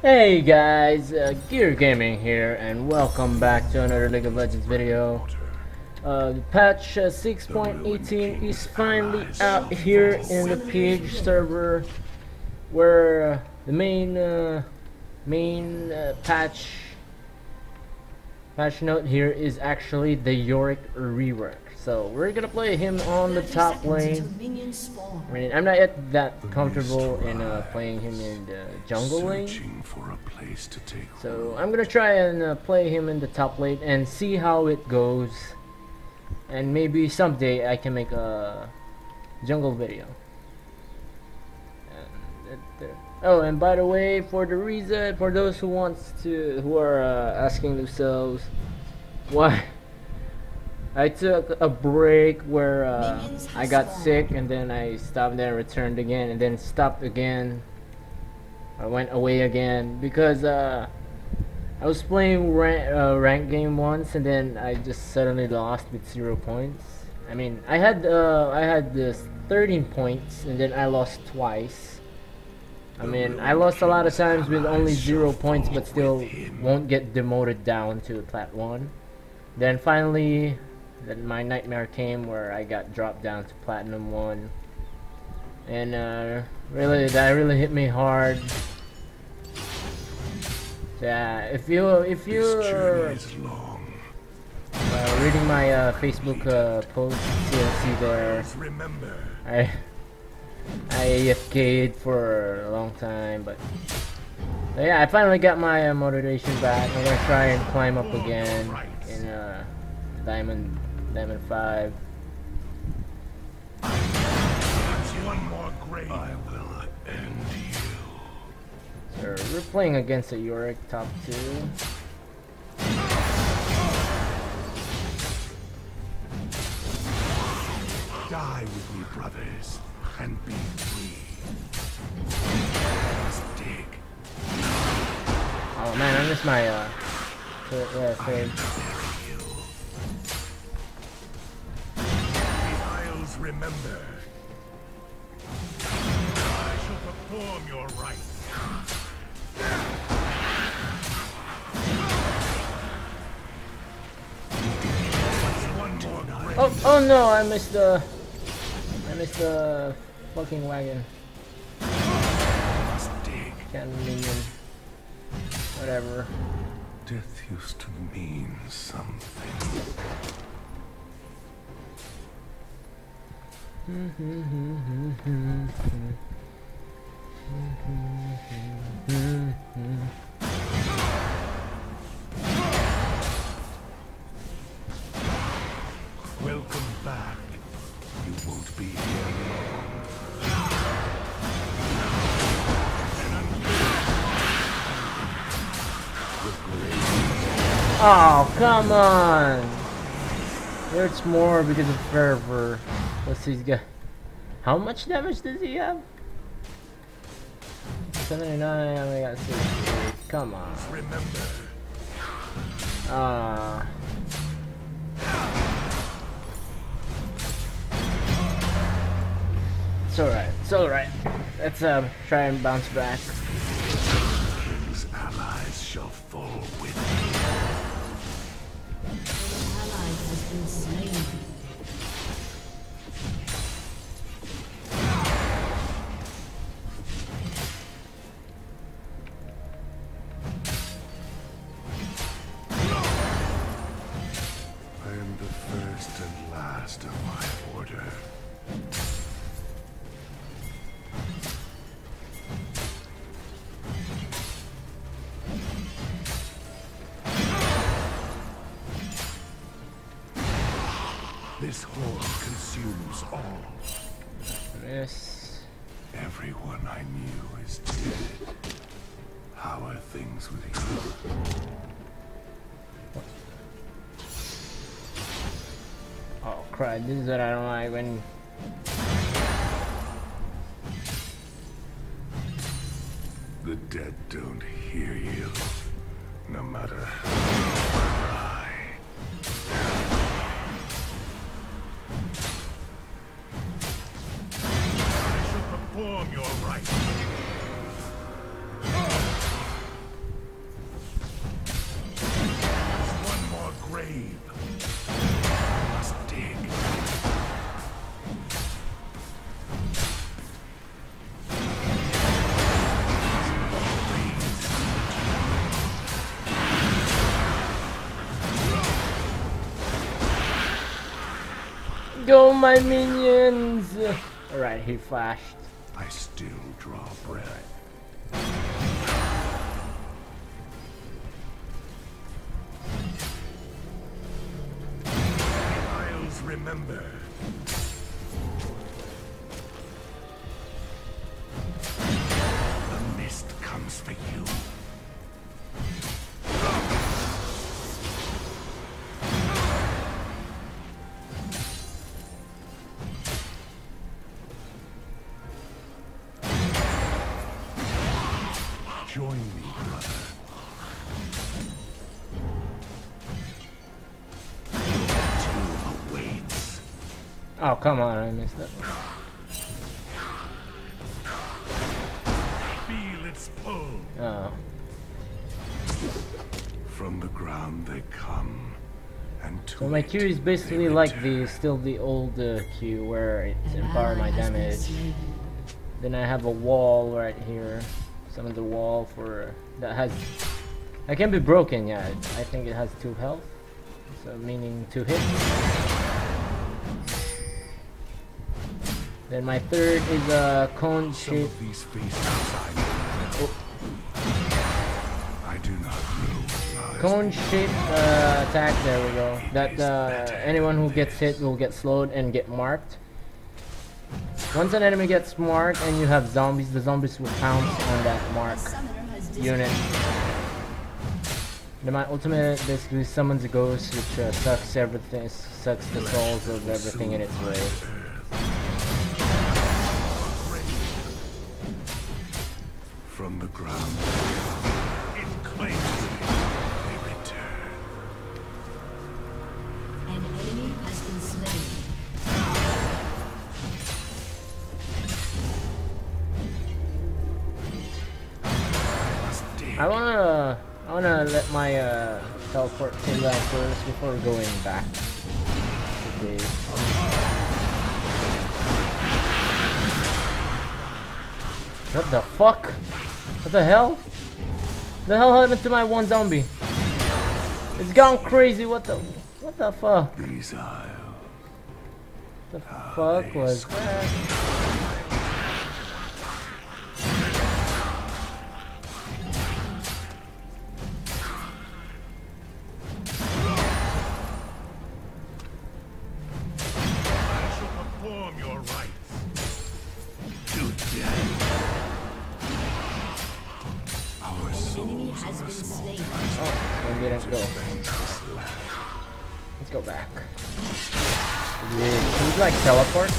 Hey guys, Gear Gaming here, and welcome back to another League of Legends video. Patch 6.18 is finally out here in the PH server, where the main patch note here is actually the Yorick rework. So we're gonna play him on the top lane. I mean, I'm not yet that comfortable in playing him in the jungle lane, so I'm gonna try and play him in the top lane and see how it goes, and maybe someday I can make a jungle video. Oh, and by the way, for those who are asking themselves why I took a break where I got sick, and then I stopped, then returned again, and then stopped again. I went away again because I was playing ranked game once, and then I just suddenly lost with 0 points. I mean, I had this 13 points, and then I lost twice. I mean, I lost a lot of times with only 0 points, but still won't get demoted down to Plat 1. Then finally, then my nightmare came where I got dropped down to Platinum 1, and that really hit me hard. Yeah, if you're reading my Facebook post, you'll see there I AFK'd for a long time, but yeah, I finally got my motivation back. I'm gonna try and climb up again in Diamond 5. One more grave. I will end you. Sir, we're playing against a Yorick top 2. Die with me, brothers, and be free. Stick. Oh man, I missed my save. Remember, I shall perform your rites. Oh no! I missed the fucking wagon. Whatever. Death used to mean something. Welcome back. You won't be here long. Oh, come on. There's more because of fervor. Let's see, he's got... How much damage does he have? 79, I only got 68. Come on. Remember. It's alright, it's alright. Let's try and bounce back. His allies shall fall with me. His ally has been slain. This horde consumes all. Yes. Everyone I knew is dead. How are things with you? Oh, crap. This is what I don't like when... The dead don't hear you, no matter how... Your right. go, my minions! Alright, he flashed. I still draw breath. Isles remember. The mist comes for you. Oh, come on, I missed that one. Feel its pull. Oh. From the ground they come. And to so my Q is basically like the old Q where it's empower my damage. Then I have a wall right here. Summon the wall for that has I can be broken, yeah. I think it has 2 health. So meaning 2 hits. Then my third is a cone shape. Cone shape attack. There we go. That anyone who gets hit will get slowed and get marked. Once an enemy gets marked and you have zombies, the zombies will pounce on that mark unit. Then my ultimate basically summons a ghost, which sucks everything, sucks the souls of everything in its way. From the ground, it claims a return. An enemy has been slain. I wanna let my teleport thing out first before going back to the what the fuck? What the hell? What the hell happened to my one zombie? It's gone crazy. What the fuck? The fuck was that? I shall perform your rites. Today. Oh, we didn't go. Let's go back. Can you like teleport?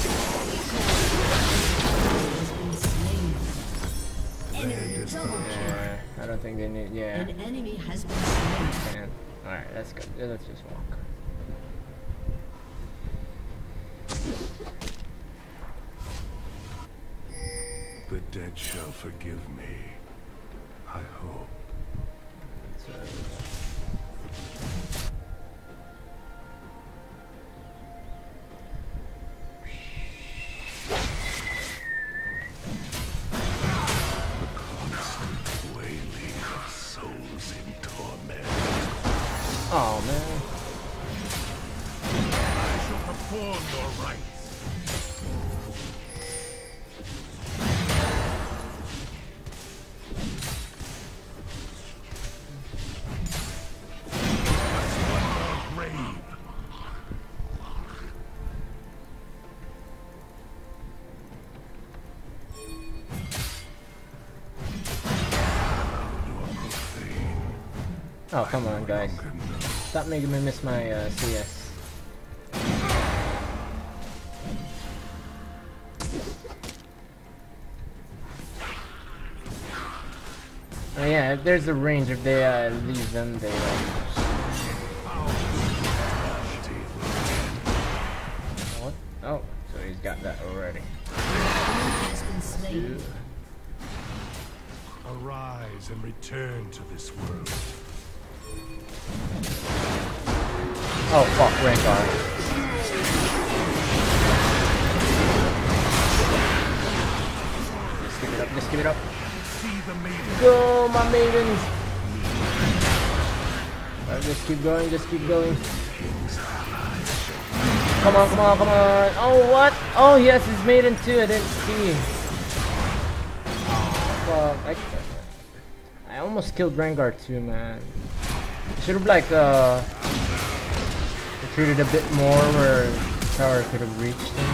Yeah, I don't think they need. Yeah. All right, let's go. Let's just walk. The dead shall forgive me. I hope. Oh man. I shall perform your rights. Grave. Oh, come on, guys. Stop making me miss my CS. Oh yeah, if there's a range, if they leave them, they what? Oh, so he's got that already. Arise and return to this world. Oh fuck, Rengar. Just give it up, just give it up. Go, my maidens! Alright, just keep going, just keep going. Come on, come on, come on. Oh, what? Oh, yes, he's made in two. I didn't see. Fuck. I almost killed Rengar too, man. Should have, like, retreated a bit more where the tower could have reached him.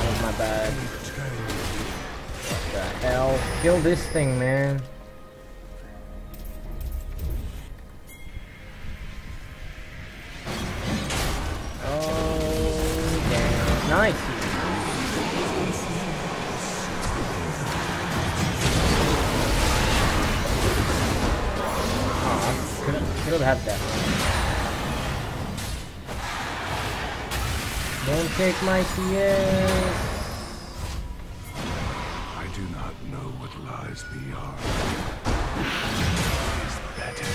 That was my bad. What the hell? Kill this thing, man. Nice. Oh, could have had that. Don't take my CS. I do not know what lies beyond. Is better.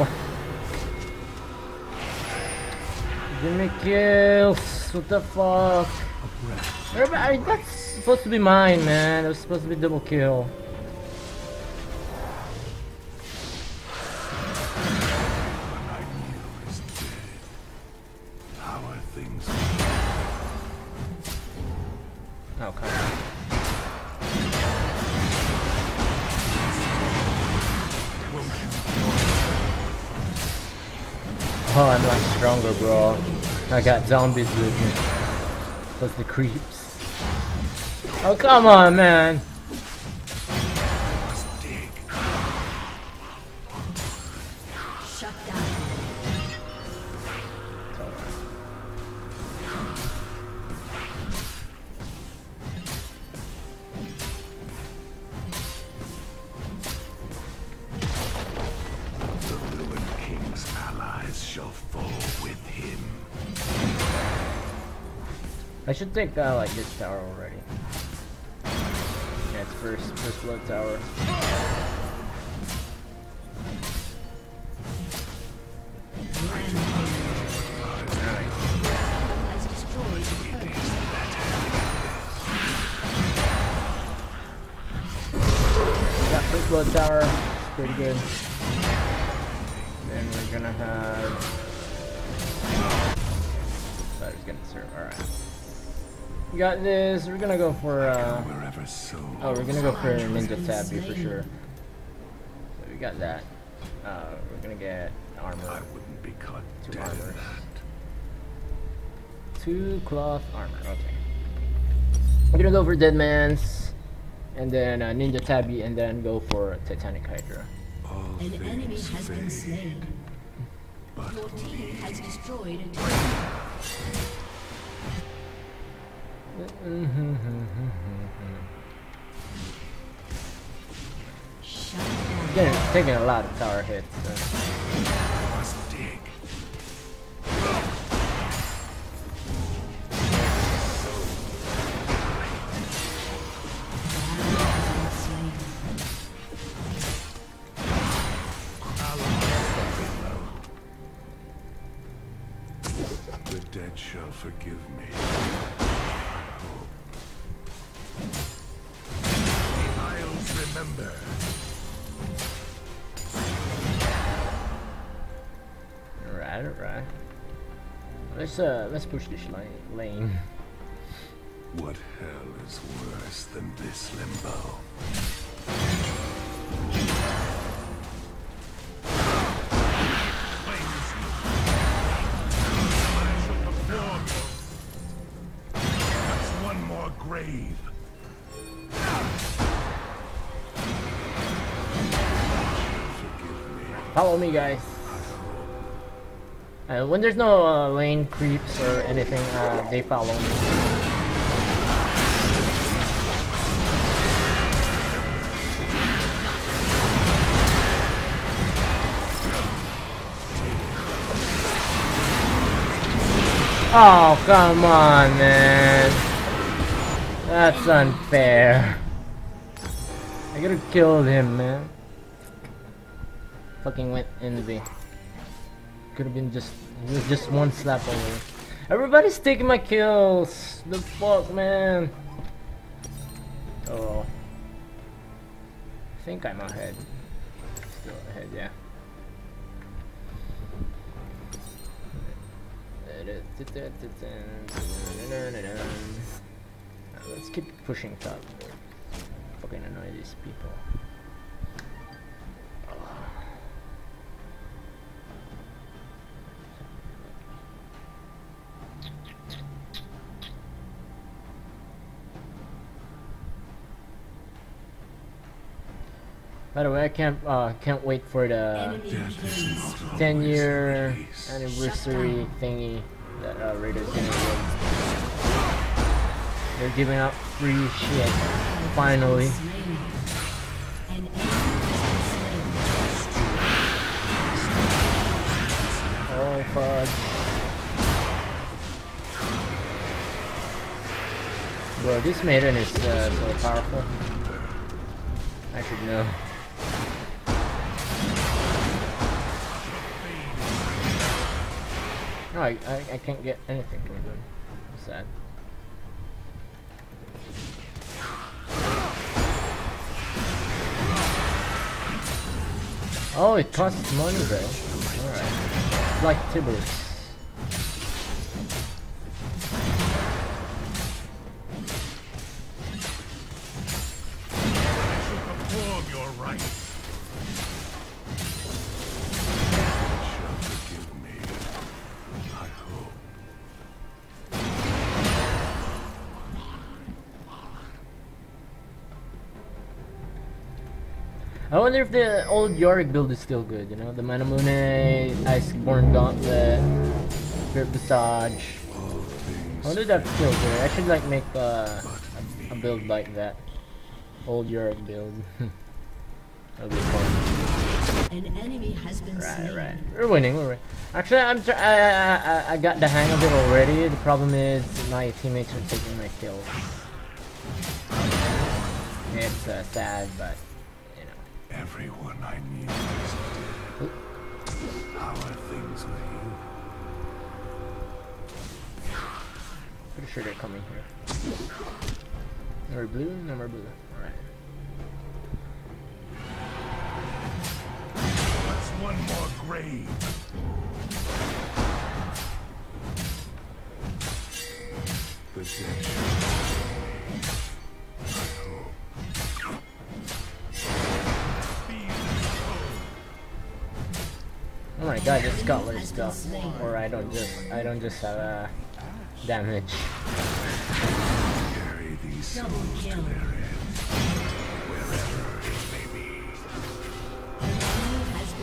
What? Give me kills, what the fuck? That's supposed to be mine, man. It was supposed to be double kill. Oh, I'm like stronger, bro. I got zombies with me. Plus the creeps. Oh, come on, man. Shut down. I should take like this tower already. Yeah, it's first blood tower. Got first blood tower, it's pretty good. Then we're gonna have. So I was gonna serve. All right. Got this. We're gonna go for we're gonna go for Ninja Tabby for sure. So we got that. We're gonna get armor. I wouldn't be caught two armors. Two cloth armor. Okay. We're gonna go for Dead Man's, and then Ninja Tabby, and then go for Titanic Hydra. An enemy has been slain. But your team has destroyed a tower. They're taking a lot of tower hits. The dead shall forgive me. Remember. Alright, alright. Let's push this lane. What hell is worse than this limbo? That's one more grave. Follow me, guys. When there's no lane creeps or anything, they follow me. Oh, come on, man. That's unfair. I could have killed him, man. Fucking went envy. Could have been just one slap away. Everybody's taking my kills. The fuck, man. Oh, I think I'm ahead. Still ahead, yeah. Let's keep pushing top. Fucking annoy these people. By the way, I can't wait for the 10-year anniversary thingy that Raiders gonna do. They're giving out free shit finally. Oh fuck! Bro, this maiden is so powerful. I should know. No, I can't get anything to him. What's that? Oh, it costs money though. Alright. Like Tiburus. I wonder if the old Yorick build is still good, you know? The Manamune, Iceborn Gauntlet, Spirit Visage. I wonder if that's still good. I should like make a build like that. Old Yorick build. That'll be fun. An enemy has been slain. Right. We're winning, we're winning. Actually, I got the hang of it already. The problem is my teammates are taking my kills. It's sad, but... Everyone I need is dead. How are things with you? Pretty sure they're coming here. Number blue, number blue. Alright. What's one more grave? The dead. Oh my god, just got where it's got. Or I don't just have damage. Carry these souls to their end, wherever it may be. Must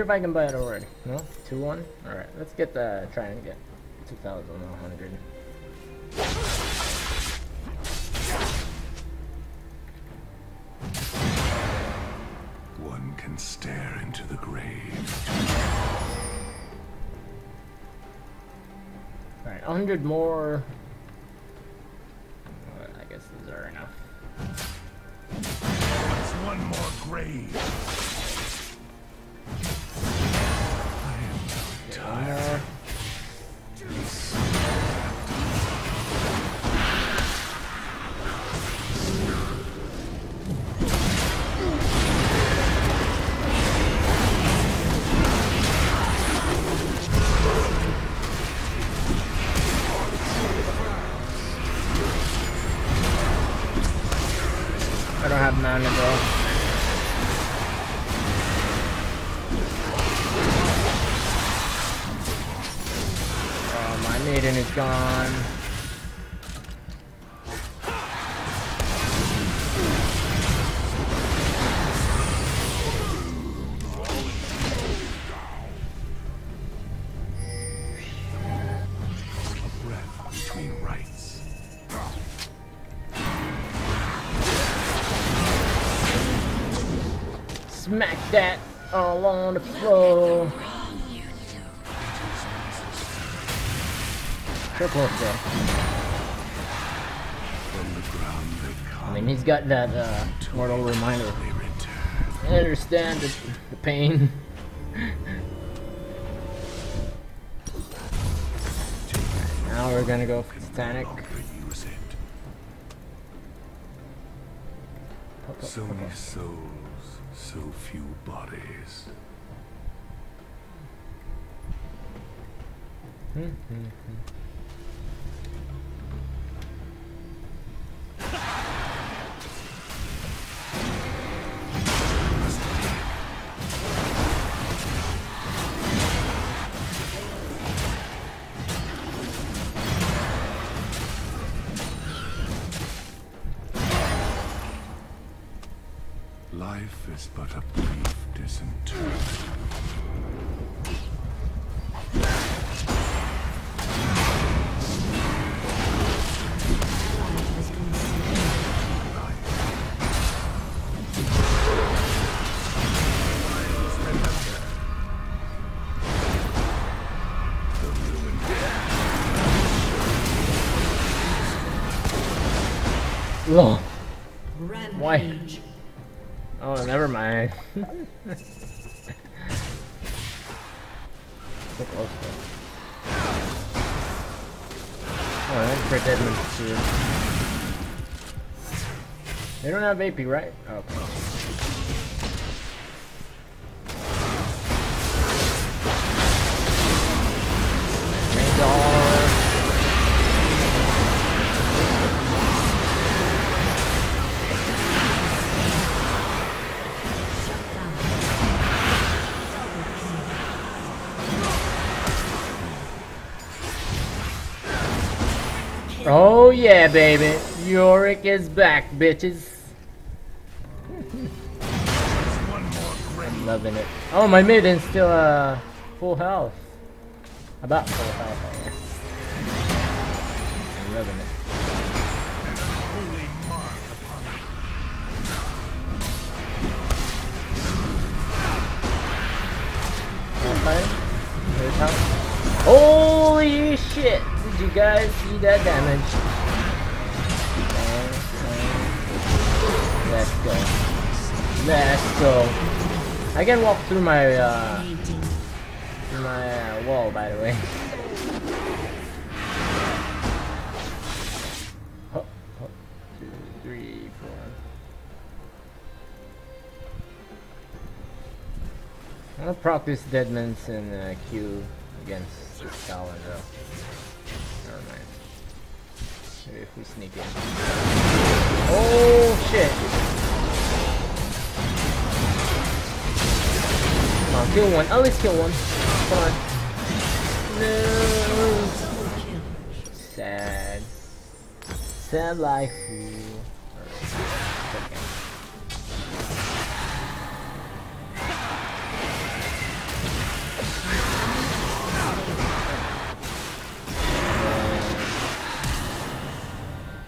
if I can buy it already. No? 2-1? Alright, let's get the try and get 2,100. One can stare into the grave. Alright, 100 more. Well, I guess these are enough. That's one more grave. I don't have mana, bro. gone. Smack that all on the floor. So close though. From the ground they come. I mean, he's got that Mortal Reminder. I understand the pain. Now we're gonna go for Titanic. So many souls, so few bodies. Life is but a brief disenchantment. Why? Oh, never mind. So close though. Oh, that's for Deadman too. They don't have AP, right? Oh, okay. Oh yeah, baby. Yorick is back, bitches. I'm loving it. Oh, my maiden's still full health. About full health, I guess. I'm loving it. Okay. There's health. Holy shit! Did you guys see that damage? Let's go. Let's go. I can walk through my wall, by the way. Oh, oh, 2, 3, 4. I'll proc this Deadman's in Q against Talon though. Maybe if we sneak in. Oh shit! Come on, kill one. At least kill one. Come on. No. Sad. Sad life.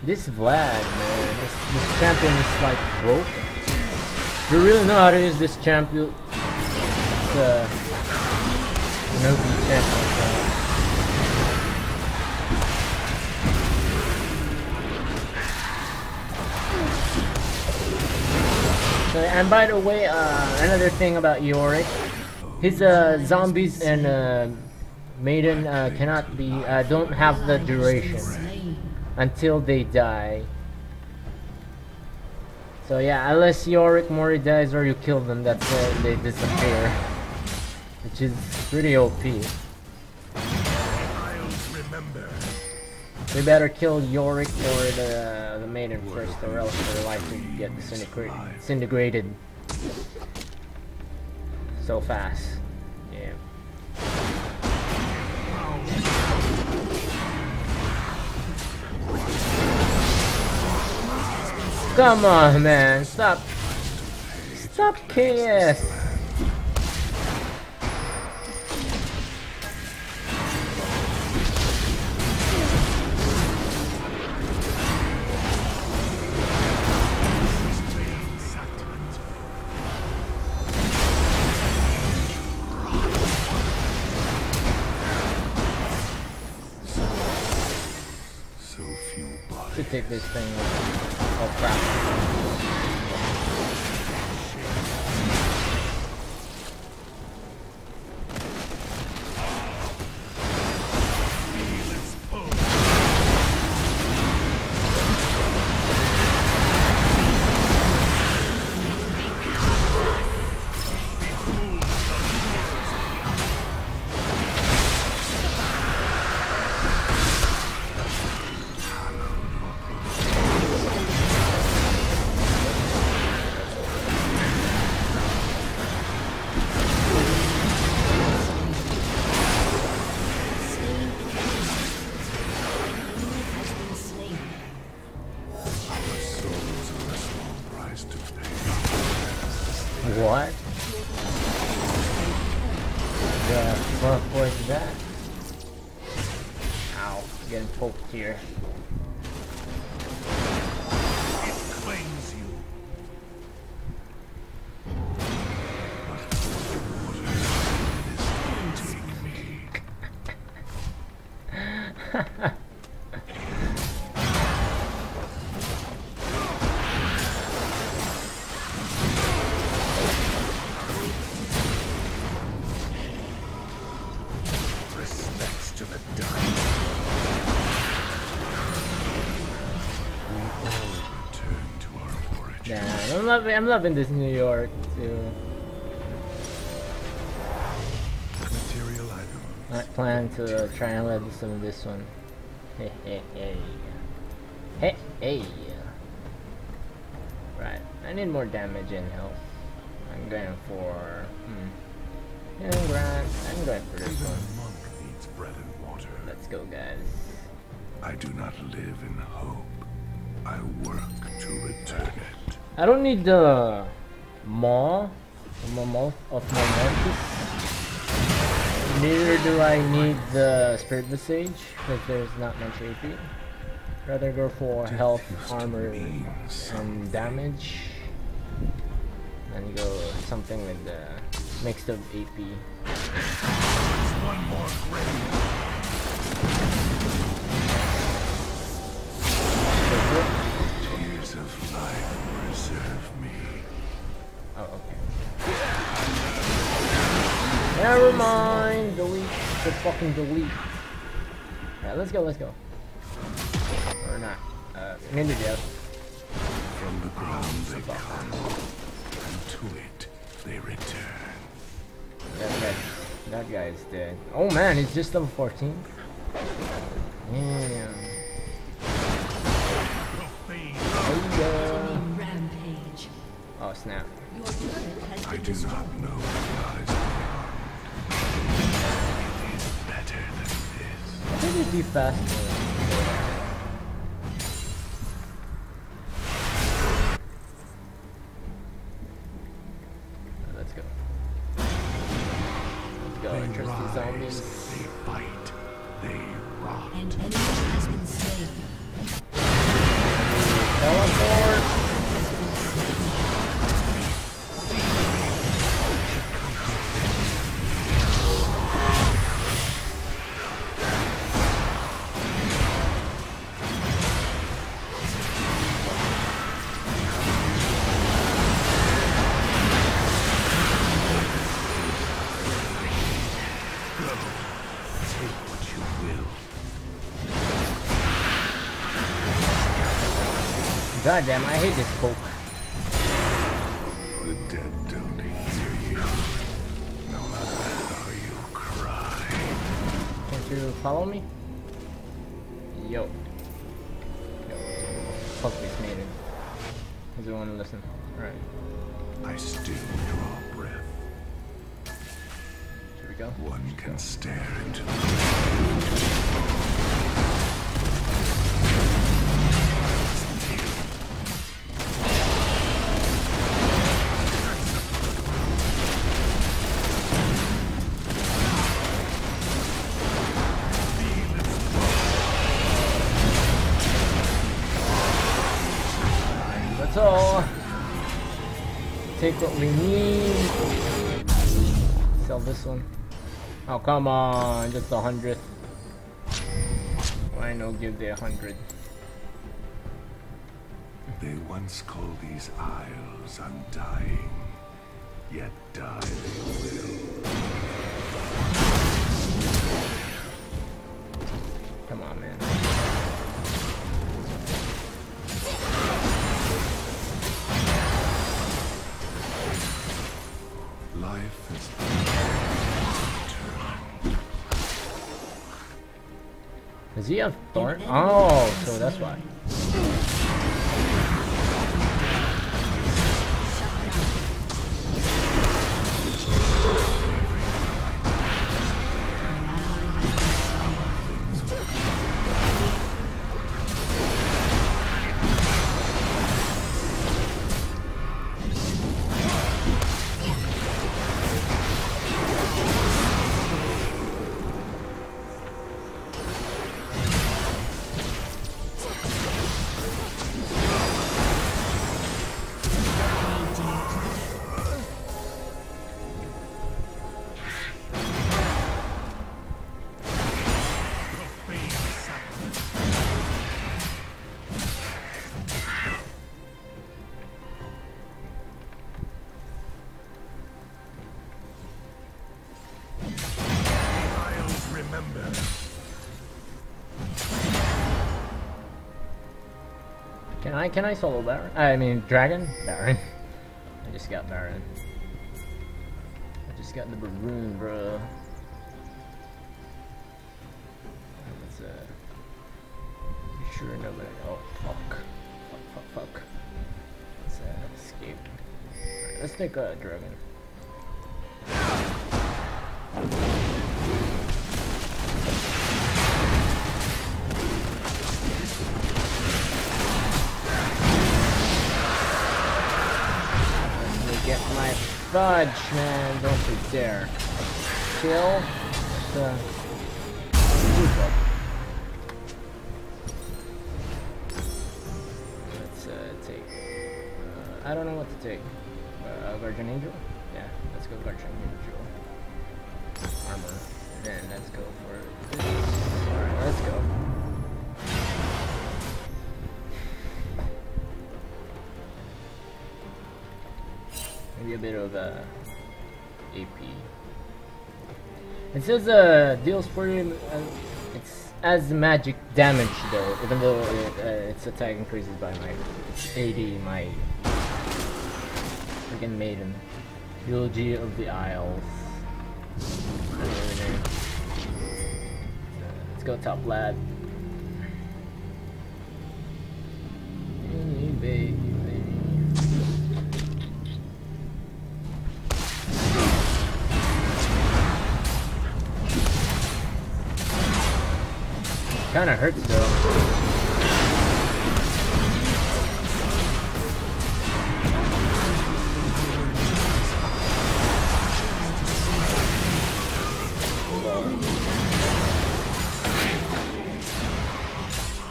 This Vlad, man, this champion is like broken. If you really know how to use this champion, it's an OP champion. So, and by the way, another thing about Yorick, his zombies and maiden cannot be, don't have the duration until they die. So yeah, unless Yorick Mori dies or you kill them, that's when they disappear, which is pretty OP. We better kill Yorick or the maiden first, or else their life will get disintegrated so fast. Yeah. Come on, man. Stop. Stop KS. Take this thing. Oh crap. What? The fuck was that? Ow, getting poked here. It claims you. Take me. I'm loving this New York too. Material item. I plan to try and level some of this one. Hey, hey, hey. Hey, hey. Right. I need more damage and health. I'm going for. I'm going for this one. A monk needs bread and water. Let's go, guys. I do not live in hope. I work to return it. I don't need the maw of Mormontis. Neither do I need the Spirit Visage, because there's not much AP. Rather go for health, armor, and damage. And go something with the mixed up AP. One more grave. Tears of life. Serve me. Oh, okay. Never mind. Delete. The fucking delete. Alright, let's go. Let's go. Or not. I'm gonna go. From the ground they come, and to it they return. That guy is dead. Oh man, he's just level 14. Damn. There you go. Oh snap. I do not know what lies beyond. It is better than this. I think it'd be faster. Let's go. Let's go. They rise, zombies. They fight, they rot. And enemy has been saved. Teleport! God damn, I hate this poke. The dead don't hear you. No matter how you cry. Can't you follow me? Yo. Yo. Fuck this maiden. Doesn't want to listen. Alright. I still draw breath. Here we go. One can stare into the That's all. Take what we need. Sell this one. Oh, come on. Just 100. Why no give the 100? They once called these isles undying, yet die they will. Come on, man. Life is eternal. Does he have thorn? Oh, so that's why. Can I solo Baron? I mean Dragon? Baron. I just got Baron. I just got the Baron, bro. That's sure nobody. Oh fuck. Fuck. Let's escape. Right, let's take a Dragon. Fudge, man, don't you dare. Kill the people. Let's take... I don't know what to take. Guardian Angel? Yeah, let's go Guardian Angel. Armor. Then let's go for this. Alright, let's go. Maybe a bit of AP. It says deals 40. It's as magic damage though, even though its attack increases by my 80. My freaking maiden, Eulogy of the Isles. Let's go top lad. Kinda hurts though.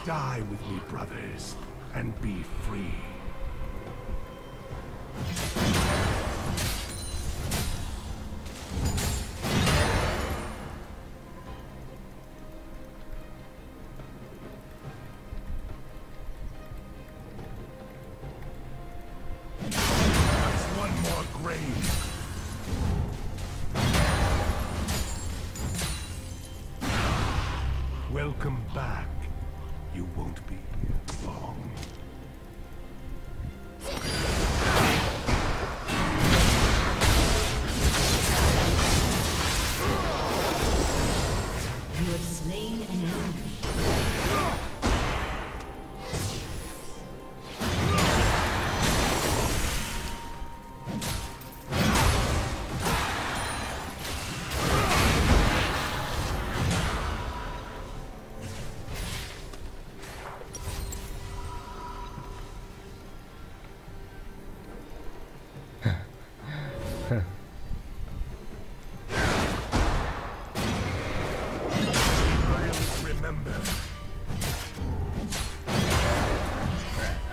Die with me, brothers, and be free. Welcome back. You won't be here long. You have slain an enemy.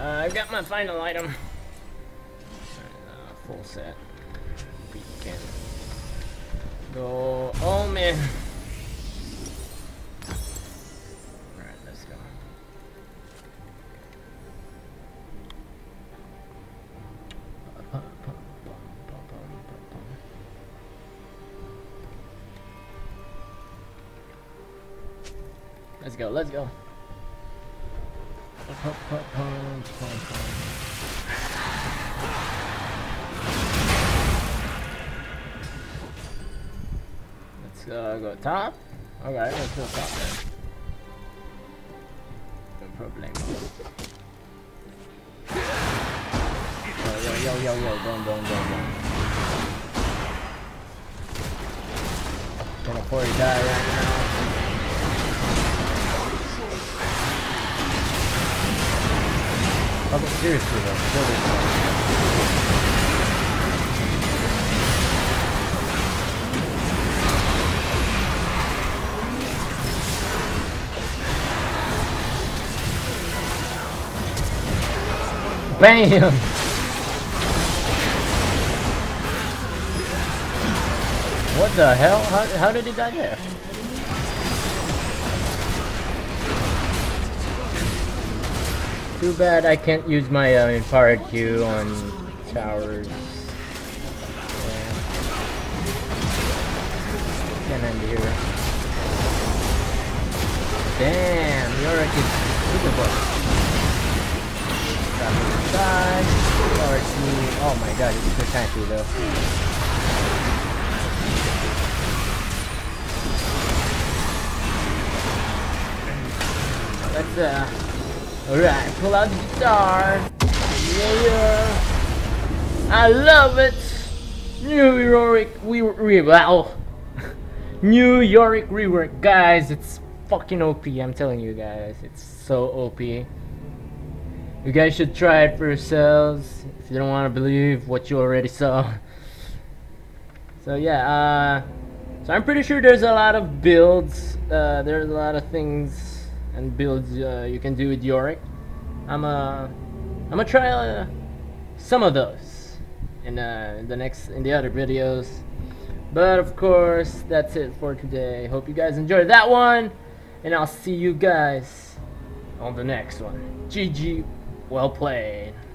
I've got my final item. Full set. We can go. Oh man. Alright, let's go. Let's go, let's go. Let's go top. Okay, let's go top then. No problem. Yo, don't. Gonna pour die right now. But seriously though, BAM! What the hell? How did he die there? Too bad I can't use my power Q on towers. Yeah. Can't end here. Damn, Yorick is super. Got me inside. Yorick needs. Oh my god, it's super tanky though. Let's Alright, pull out the guitar. Yeah. I love it. New Yorick rework. New Yorick rework, guys. It's fucking OP. I'm telling you guys, it's so OP. You guys should try it for yourselves if you don't want to believe what you already saw. So yeah, so I'm pretty sure there's a lot of builds. There's a lot of things and builds you can do with Yorick. I'm gonna try some of those in the other videos. But of course, that's it for today. Hope you guys enjoyed that one, and I'll see you guys on the next one. GG, well played.